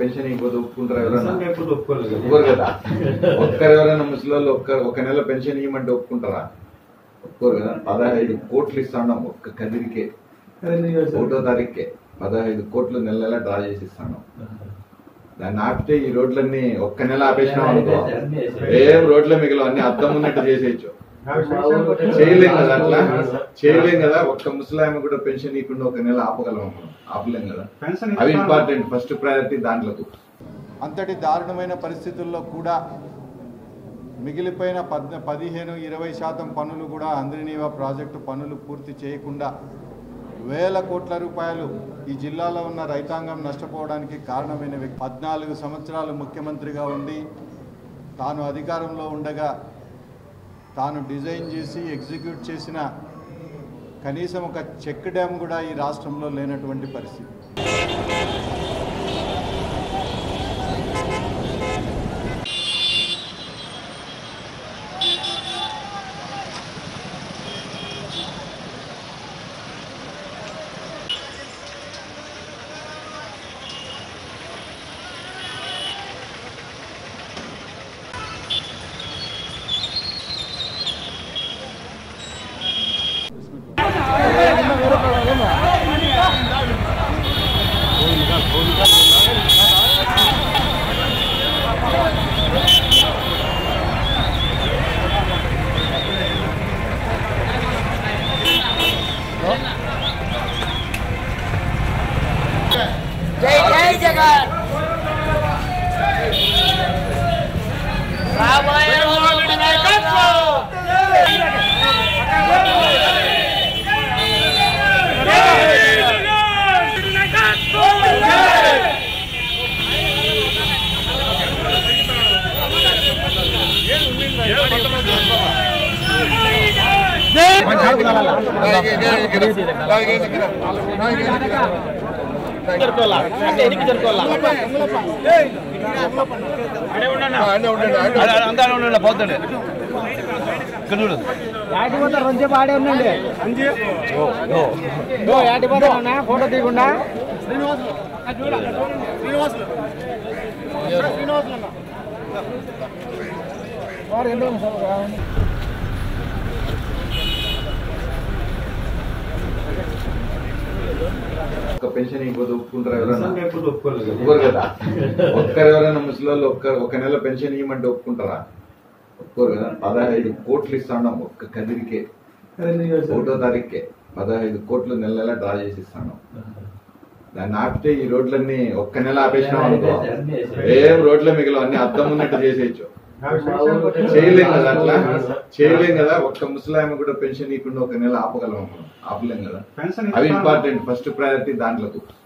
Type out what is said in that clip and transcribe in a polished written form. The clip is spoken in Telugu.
పెన్షన్ ఇవ్వదు ఒప్పుకుంటారు ఎవరైనా? ఒప్పుకోరు కదా. ఒక్కరు ఎవరైనా ముసలి ఒక నెల పెన్షన్ ఇవ్వమంటే ఒప్పుకుంటారా? ఒప్పుకోరు కదా. 15 కోట్లు ఇస్తాం ఒక్క కదిరికే, 1వ తారీఖుకే 15 కోట్లు నెల నెల డ్రా చేసి ఇస్తాం. దాన్ని ఆపితే ఈ రోడ్లన్నీ ఒక్క నెల ఆపేసినాం అనుకో, ఏం రోడ్లే మిగిలిన అన్ని అద్దం ఉన్నట్టు చేసేయచ్చు. చేయలేం కదా, అట్లా చేయలేం కదా. ఒక్క ముసలాయమ కూడా పెన్షన్ ఇవ్వకుండా ఒక నెల ఆపగలం? ఆపలేం కదా. అవి ఇంపార్టెంట్, ఫస్ట్ ప్రయారిటీ దాంట్లో. అంతటి దారుణమైన పరిస్థితుల్లో కూడా మిగిలిపోయిన 15-20% పనులు కూడా అందరినీవా ప్రాజెక్టు పనులు పూర్తి చేయకుండా వేల కోట్ల రూపాయలు ఈ జిల్లాలో ఉన్న రైతాంగం నష్టపోవడానికి కారణమైన వ్యక్తి. 14 సంవత్సరాలు ముఖ్యమంత్రిగా ఉండి, తాను అధికారంలో ఉండగా తాను డిజైన్ చేసి ఎగ్జిక్యూట్ చేసిన కనీసం ఒక చెక్ డ్యామ్ కూడా ఈ రాష్ట్రంలో లేనటువంటి పరిస్థితి. ఫోటో తీయకుండా ఒక పెన్షన్ ఇవ్వదు ఒప్పుకుంటారు ఎవరైనా? ఒప్పుకోరు కదా. ఒక్కరు ఎవరైనా ముసలి ఒక నెల పెన్షన్ ఇవ్వమంటే ఒప్పుకుంటారా? ఒప్పుకోరు కదా. 15 కోట్లు ఇస్తాం ఒక్క కదిరికే, 1వ తారీఖుకే 15 కోట్లు నెల నెల డ్రా చేసి ఇస్తాం. దాన్ని ఆపితే ఈ రోడ్లన్నీ ఒక్క నెల ఆపేసినాం అనుకో, ఏం రోడ్లే మిగిలిన అన్ని అద్దం ఉన్నట్టు చేసేయచ్చు. చేయలేం కదా, అట్లా చేయలేం కదా. ఒక్క ముసలాయమ కూడా పెన్షన్ ఇవ్వకుండా ఒక నెల ఆపగలం? ఆపలేం కదా. అవి ఇంపార్టెంట్, ఫస్ట్ ప్రయారిటీ దాంట్లో.